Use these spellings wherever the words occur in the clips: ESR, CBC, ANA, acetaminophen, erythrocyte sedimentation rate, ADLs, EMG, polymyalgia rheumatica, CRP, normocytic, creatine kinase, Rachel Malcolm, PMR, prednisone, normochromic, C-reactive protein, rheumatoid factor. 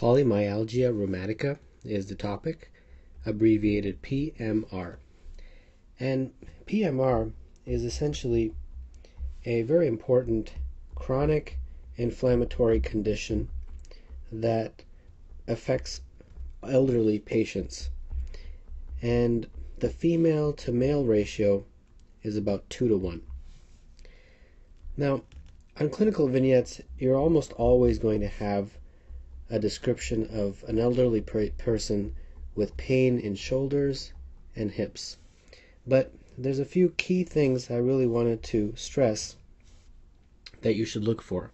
Polymyalgia rheumatica is the topic, abbreviated PMR. And PMR is essentially a very important chronic inflammatory condition that affects elderly patients. And the female to male ratio is about 2 to 1. Now, on clinical vignettes, you're almost always going to have a description of an elderly person with pain in shoulders and hips. But there's a few key things I really wanted to stress that you should look for.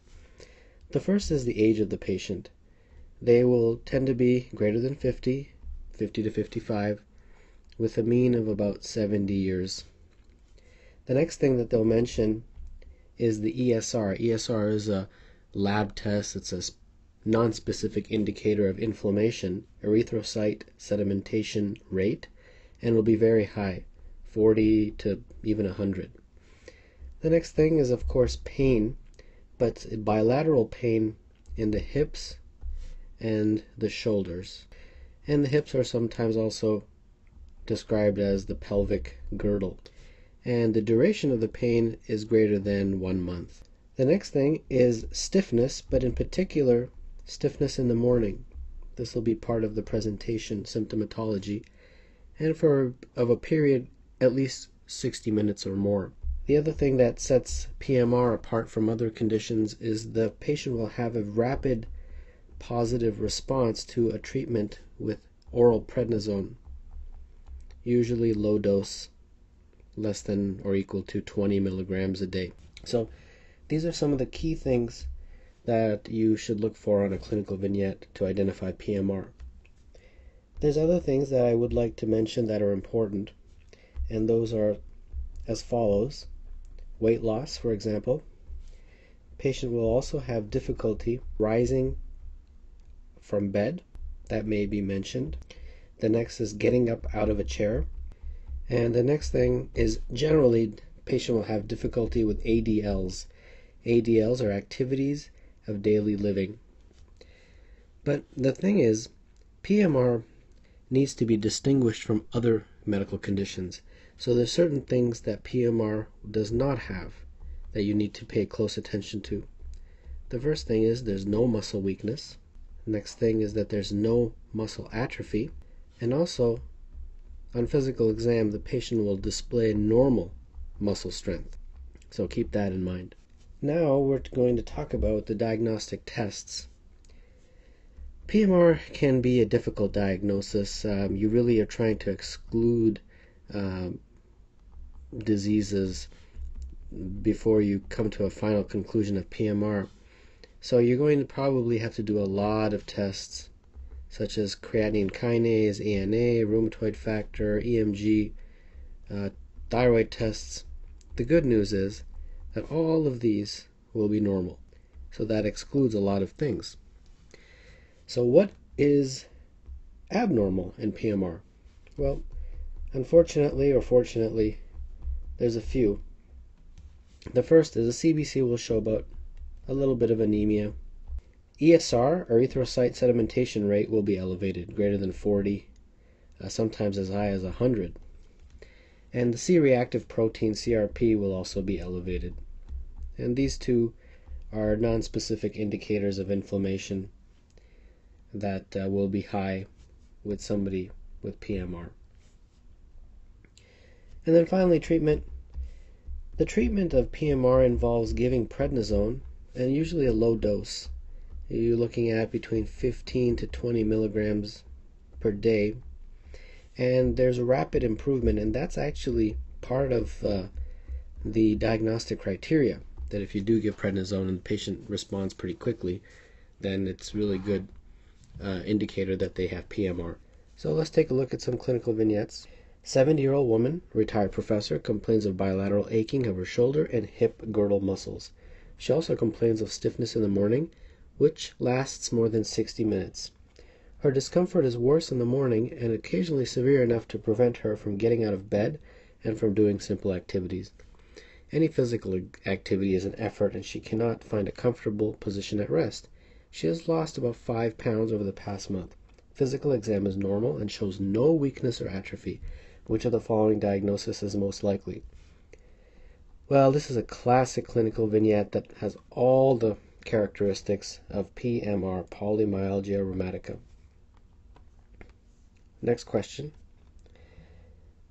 The first is the age of the patient. They will tend to be greater than 50, 50 to 55, with a mean of about 70 years. The next thing that they'll mention is the ESR. ESR is a lab test. It's a non-specific indicator of inflammation, erythrocyte sedimentation rate, and will be very high, 40 to even 100. The next thing is, of course, pain, but bilateral pain in the hips and the shoulders. And the hips are sometimes also described as the pelvic girdle. And the duration of the pain is greater than 1 month. The next thing is stiffness, but in particular, stiffness in the morning. This will be part of the presentation symptomatology, and for of a period at least 60 minutes or more. The other thing that sets PMR apart from other conditions is the patient will have a rapid positive response to a treatment with oral prednisone, usually low dose, less than or equal to 20 milligrams a day. So these are some of the key things that you should look for on a clinical vignette to identify PMR. There's other things that I would like to mention that are important, and those are as follows. Weight loss, for example. Patient will also have difficulty rising from bed. That may be mentioned. The next is getting up out of a chair. And the next thing is generally patient will have difficulty with ADLs. ADLs are activities of daily living. But the thing is, PMR needs to be distinguished from other medical conditions. So there's certain things that PMR does not have that you need to pay close attention to. The first thing is there's no muscle weakness. The next thing is that there's no muscle atrophy. And also, on physical exam, the patient will display normal muscle strength. So keep that in mind. Now we're going to talk about the diagnostic tests. PMR can be a difficult diagnosis. You really are trying to exclude diseases before you come to a final conclusion of PMR. So you're going to probably have to do a lot of tests, such as creatine kinase, ANA, rheumatoid factor, EMG, thyroid tests. The good news is that all of these will be normal. So that excludes a lot of things. So what is abnormal in PMR? Well, unfortunately or fortunately, there's a few. The first is a CBC will show about a little bit of anemia. ESR, erythrocyte sedimentation rate, will be elevated, greater than 40, sometimes as high as 100. And the C-reactive protein, CRP, will also be elevated. And these two are non-specific indicators of inflammation that will be high with somebody with PMR. And then finally, treatment. The treatment of PMR involves giving prednisone, and usually a low dose. You're looking at between 15 to 20 milligrams per day, and there's rapid improvement, and that's actually part of the diagnostic criteria, that if you do give prednisone and the patient responds pretty quickly, then it's really good indicator that they have PMR. So let's take a look at some clinical vignettes. 70-year-old woman, retired professor, complains of bilateral aching of her shoulder and hip girdle muscles. She also complains of stiffness in the morning, which lasts more than 60 minutes. Her discomfort is worse in the morning and occasionally severe enough to prevent her from getting out of bed and from doing simple activities. Any physical activity is an effort, and she cannot find a comfortable position at rest. She has lost about 5 pounds over the past month. Physical exam is normal and shows no weakness or atrophy. Which of the following diagnosis is most likely? Well, this is a classic clinical vignette that has all the characteristics of PMR, polymyalgia rheumatica. Next question.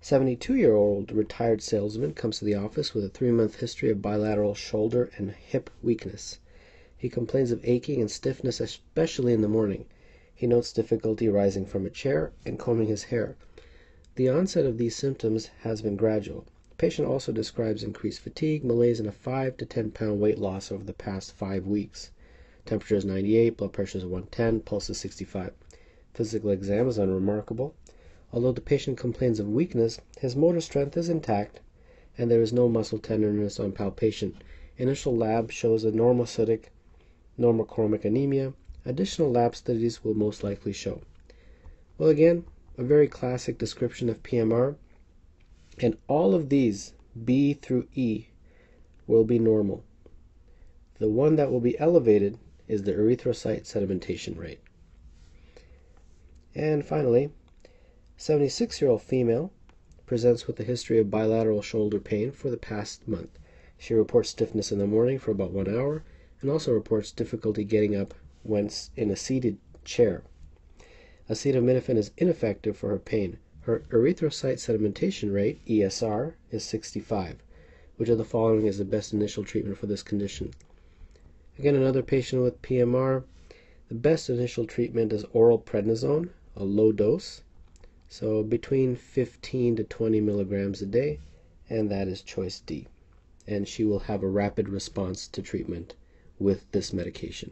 72-year-old retired salesman comes to the office with a 3-month history of bilateral shoulder and hip weakness. He complains of aching and stiffness, especially in the morning. He notes difficulty rising from a chair and combing his hair. The onset of these symptoms has been gradual. The patient also describes increased fatigue, malaise, and a 5 to 10 pound weight loss over the past 5 weeks. Temperature is 98, blood pressure is 110, pulse is 65. Physical exam is unremarkable. Although the patient complains of weakness, his motor strength is intact and there is no muscle tenderness on palpation. Initial lab shows a normocytic, normochromic anemia. Additional lab studies will most likely show. Well, again, a very classic description of PMR. And all of these, B through E, will be normal. The one that will be elevated is the erythrocyte sedimentation rate. And finally, 76-year-old female presents with a history of bilateral shoulder pain for the past month. She reports stiffness in the morning for about 1 hour and also reports difficulty getting up when in a seated chair. Acetaminophen is ineffective for her pain. Her erythrocyte sedimentation rate, ESR, is 65. Which of the following is the best initial treatment for this condition? Again, another patient with PMR. The best initial treatment is oral prednisone, a low dose. So between 15 to 20 milligrams a day, and that is choice D. And she will have a rapid response to treatment with this medication.